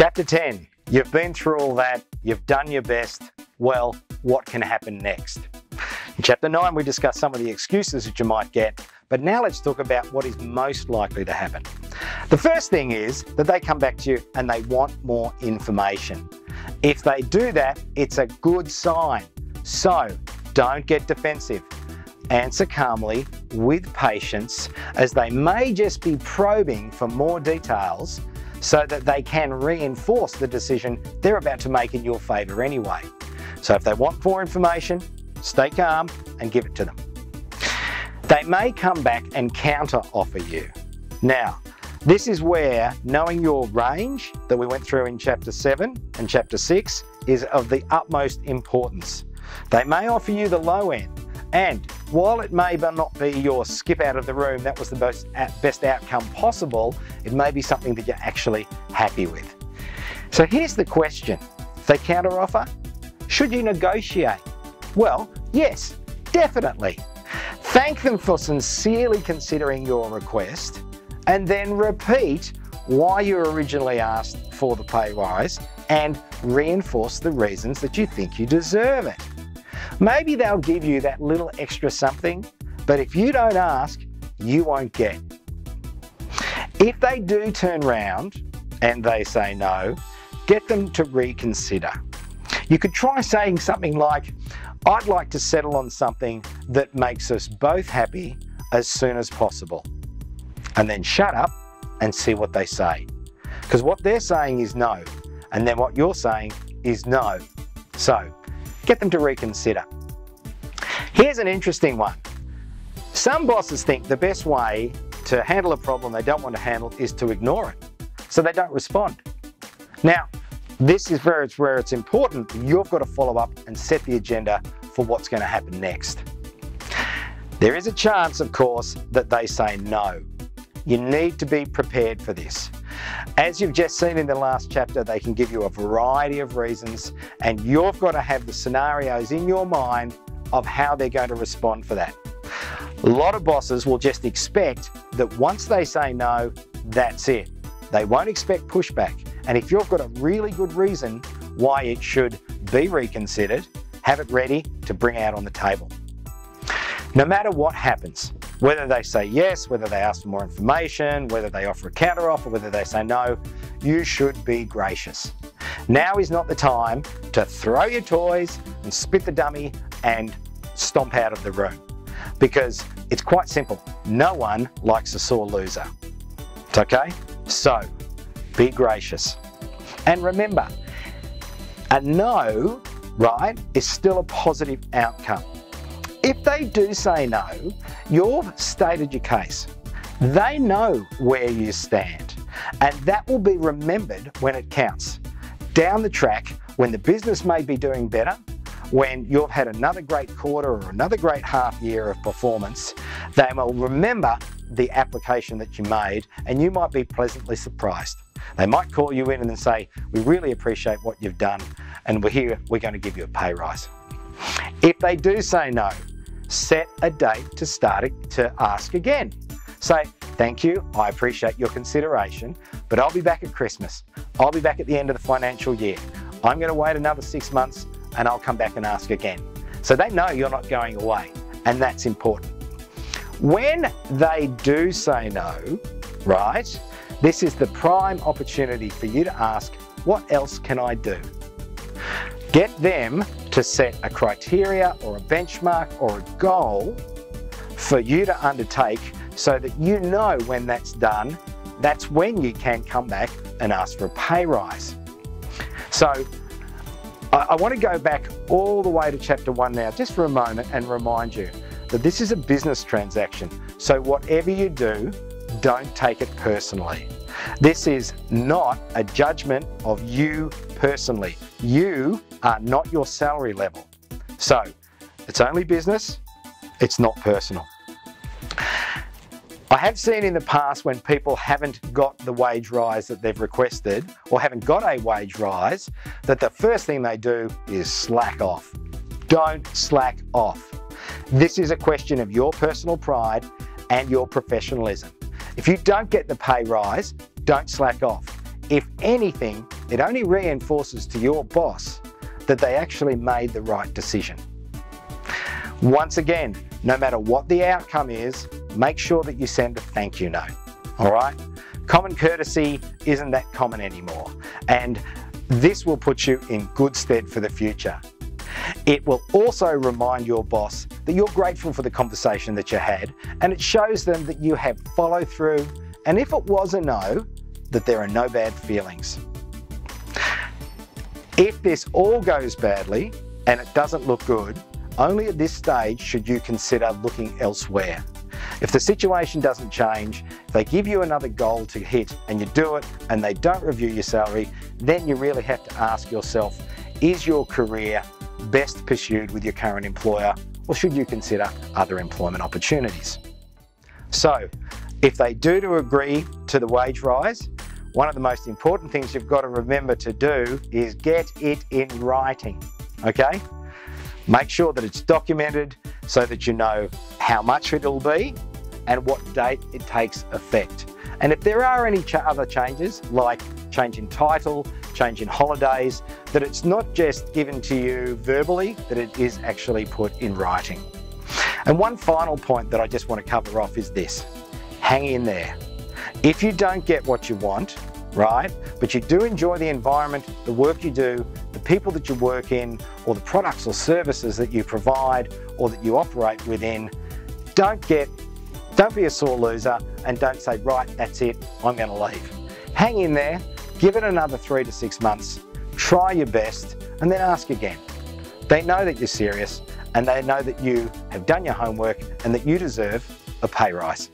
Chapter 10, you've been through all that, you've done your best, well, what can happen next? In Chapter 9, we discussed some of the excuses that you might get, but now let's talk about what is most likely to happen. The first thing is that they come back to you and they want more information. If they do that, it's a good sign. So don't get defensive. Answer calmly, with patience, as they may just be probing for more details so that they can reinforce the decision they're about to make in your favour anyway. So if they want more information, stay calm and give it to them. They may come back and counter-offer you. Now, this is where knowing your range that we went through in Chapter 7 and Chapter 6 is of the utmost importance. They may offer you the low end, and while it may not be your skip out of the room, that was the best outcome possible, it may be something that you're actually happy with. So here's the question. If they counter-offer, should you negotiate? Well, yes, definitely. Thank them for sincerely considering your request and then repeat why you originally asked for the pay rise and reinforce the reasons that you think you deserve it. Maybe they'll give you that little extra something, but if you don't ask, you won't get. If they do turn round and they say no, get them to reconsider. You could try saying something like, I'd like to settle on something that makes us both happy as soon as possible. And then shut up and see what they say. Because what they're saying is no, and then what you're saying is no. So get them to reconsider. Here's an interesting one. Some bosses think the best way to handle a problem they don't want to handle is to ignore it, so they don't respond. Now, this is where it's important you've got to follow up and set the agenda for what's going to happen next. There is a chance, of course, that they say no. You need to be prepared for this. As you've just seen in the last chapter, they can give you a variety of reasons, and you've got to have the scenarios in your mind of how they're going to respond for that. A lot of bosses will just expect that once they say no, that's it. They won't expect pushback. And if you've got a really good reason why it should be reconsidered, have it ready to bring out on the table. No matter what happens, whether they say yes, whether they ask for more information, whether they offer a counteroffer, whether they say no, you should be gracious. Now is not the time to throw your toys and spit the dummy and stomp out of the room, because it's quite simple. No one likes a sore loser. It's okay? So, be gracious. And remember, a no, right, is still a positive outcome. If they do say no, you've stated your case. They know where you stand, and that will be remembered when it counts. Down the track, when the business may be doing better, when you've had another great quarter or another great half year of performance, they will remember the application that you made, and you might be pleasantly surprised. They might call you in and then say, we really appreciate what you've done, and we're here, we're going to give you a pay rise. If they do say no, set a date to start it, to ask again. Say, thank you, I appreciate your consideration, but I'll be back at Christmas. I'll be back at the end of the financial year. I'm going to wait another 6 months and I'll come back and ask again. So they know you're not going away, and that's important. When they do say no, right, this is the prime opportunity for you to ask, what else can I do? Get them to set a criteria or a benchmark or a goal for you to undertake, so that you know when that's done, that's when you can come back and ask for a pay rise. So I want to go back all the way to Chapter 1 now, just for a moment, and remind you that this is a business transaction. So whatever you do, don't take it personally. This is not a judgment of you personally. You are not your salary level. So it's only business, it's not personal. I have seen in the past when people haven't got the wage rise that they've requested, or haven't got a wage rise, that the first thing they do is slack off. Don't slack off. This is a question of your personal pride and your professionalism. If you don't get the pay rise, don't slack off. If anything, It only reinforces to your boss that they actually made the right decision. Once again, no matter what the outcome is, make sure that you send a thank you note, all right? Common courtesy isn't that common anymore, and this will put you in good stead for the future. It will also remind your boss that you're grateful for the conversation that you had, and it shows them that you have follow through, and if it was a no, that there are no bad feelings. If this all goes badly and it doesn't look good, only at this stage should you consider looking elsewhere. If the situation doesn't change, they give you another goal to hit and you do it and they don't review your salary, then you really have to ask yourself, is your career best pursued with your current employer, or should you consider other employment opportunities? So, if they do agree to the wage rise, one of the most important things you've got to remember to do is get it in writing, okay? Make sure that it's documented so that you know how much it'll be and what date it takes effect. And if there are any other changes, like change in title, change in holidays, that it's not just given to you verbally, that it is actually put in writing. And one final point that I just want to cover off is this. Hang in there. If you don't get what you want, right, but you do enjoy the environment, the work you do, the people that you work in, or the products or services that you provide or that you operate within, don't be a sore loser and don't say, right, that's it, I'm going to leave. Hang in there, give it another 3 to 6 months, try your best, and then ask again. They know that you're serious and they know that you have done your homework and that you deserve a pay rise.